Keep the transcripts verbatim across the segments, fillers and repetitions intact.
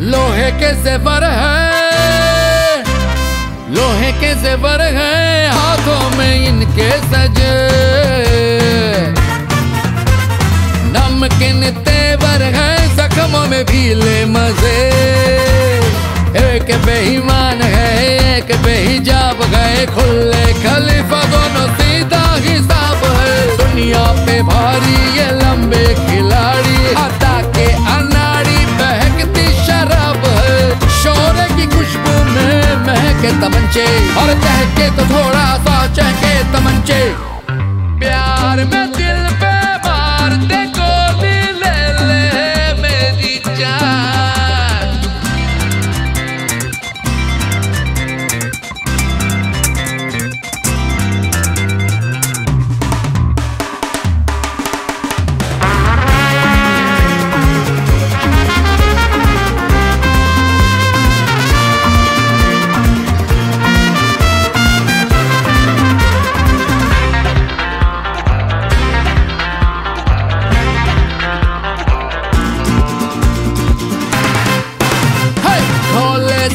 लोहे के जेवर है, लोहे के जेवर है हाथों में इनके सजे, नमकीन तेवर है जख्मों में भीले मजे। एक बेईमान है एक बेहिजाब है, खुले खलीफा दोनों सीधा हिसाब है। दुनिया पे भारी ये लंबे खिलाड़ी, हटा के अनाड़ी बहकती शराब है। शोरे की खुशबू में महके तमंचे, और चहके तो थोड़ा सा चहके तमंचे। प्यार में दिल पे मारते गोली, ले ले मेरी जान।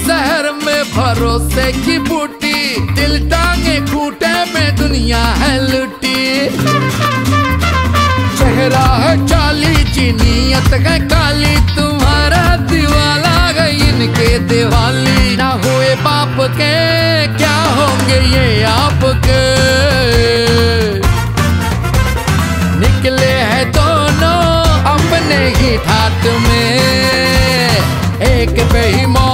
शहर में भरोसे की बूटी, दिल टांगे खूटे में दुनिया है लुटी। चेहरा है चाली जीनियत है काली, तुम्हारा दिवाला गई इनके दिवाली। ना हुए बाप के क्या होंगे ये आपके, निकले हैं दोनों अपने ही ठाट में। एक बेईमान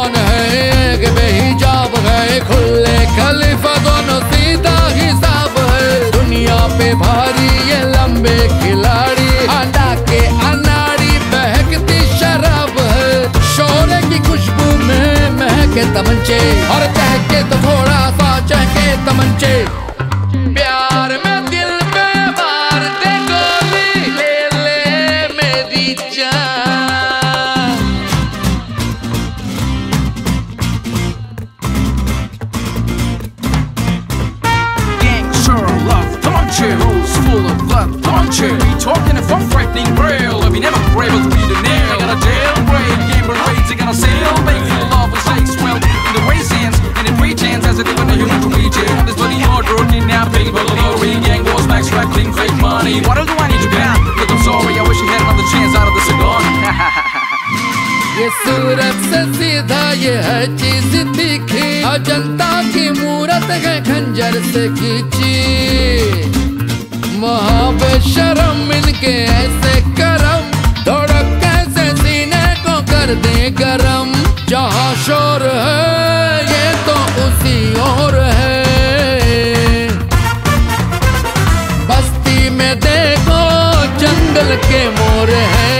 बेहिजाब है, खुले खलीफा दोनों सीधा हिसाब है। दुनिया पे भारी ये लंबे खिलाड़ी, अंडा के अनाड़ी बहकती शराब है। शोरे की खुशबू में महके तमंचे, और चहके तो थोड़ा सा चहके तमंचे। प्यार में दिल पे मारते गोली, ले ले मेरी जान। Full of blood, don't you be talking if I'm frightening real? I mean, I'm able to be the nail. I got a jail break, game parades, I got a sale. Making love and sex, well, in the wastelands, and in pretense, as I live in a human comedian. There's bloody hard road, kidnapping, but lowering gang wars, max rattling, fake money. What else do I need to get? Look, I'm sorry, I wish I had another chance out of the cigar. ये सूरत से सीधा ये है चीज़ दिखी, अजंता की मूरत है खंजर से खींची। महाबेशरम इनके ऐसे करम, धड़क कैसे सीने को कर दे गरम। जहाँ शोर है ये तो उसी और है, बस्ती में देखो जंगल के मोर है।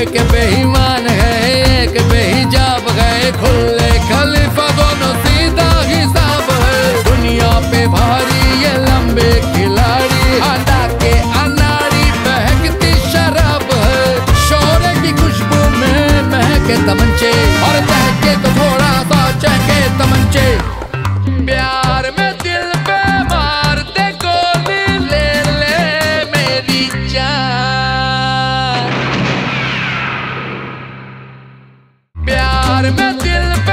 एक बेईमान है एक बेहिजाब है, खुले खलीफा दोनों सीधा हिसाब है। दुनिया पे भारी खिलाड़ी, आटा के अनाड़ी बहकती शराब है। शोरे की खुशबू में महके तमंचे, और चहके तो थोड़ा सा चहके तमंचे। प्यार में दिल पे मारते गोली, ले ले मेरी जान। प्यार में दिल पे